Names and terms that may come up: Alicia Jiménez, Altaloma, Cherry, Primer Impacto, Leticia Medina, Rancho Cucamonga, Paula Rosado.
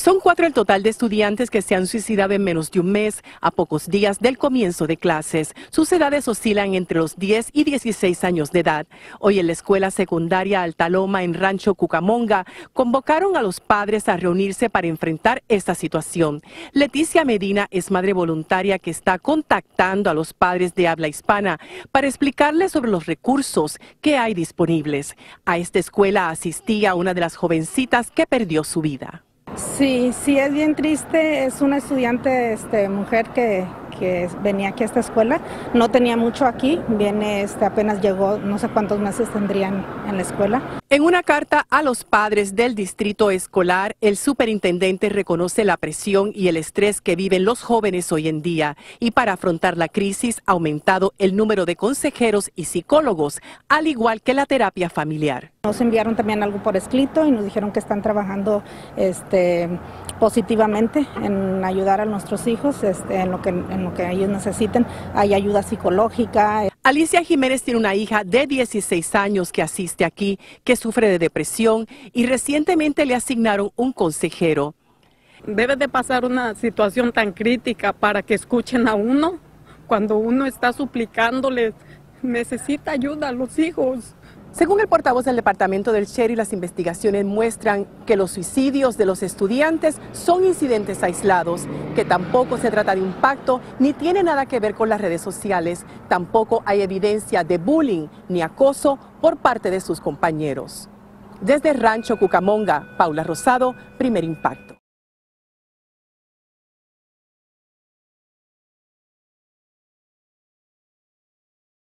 Son 4 el total de estudiantes que se han suicidado en menos de un mes, a pocos días del comienzo de clases. Sus edades oscilan entre los 10 y 16 años de edad. Hoy en la escuela secundaria Altaloma en Rancho Cucamonga convocaron a los padres a reunirse para enfrentar esta situación. Leticia Medina es madre voluntaria que está contactando a los padres de habla hispana para explicarles sobre los recursos que hay disponibles. A esta escuela asistía una de las jovencitas que perdió su vida. Sí, sí es bien triste, es una estudiante mujer que venía aquí a esta escuela, no tenía mucho aquí, viene, apenas llegó, no sé cuántos meses tendrían en la escuela. En una carta a los padres del distrito escolar, el superintendente reconoce la presión y el estrés que viven los jóvenes hoy en día y para afrontar la crisis ha aumentado el número de consejeros y psicólogos, al igual que la terapia familiar. Nos enviaron también algo por escrito y nos dijeron que están trabajando positivamente en ayudar a nuestros hijos en lo que ellos necesiten. Hay ayuda psicológica. Alicia Jiménez tiene una hija de 16 años que asiste aquí, que sufre de depresión y recientemente le asignaron un consejero. Debe de pasar una situación tan crítica para que escuchen a uno cuando uno está suplicándole, necesita ayuda a los hijos. Según el portavoz del departamento del Cherry, las investigaciones muestran que los suicidios de los estudiantes son incidentes aislados, que tampoco se trata de un pacto ni tiene nada que ver con las redes sociales. Tampoco hay evidencia de bullying ni acoso por parte de sus compañeros. Desde Rancho Cucamonga, Paula Rosado, Primer Impacto.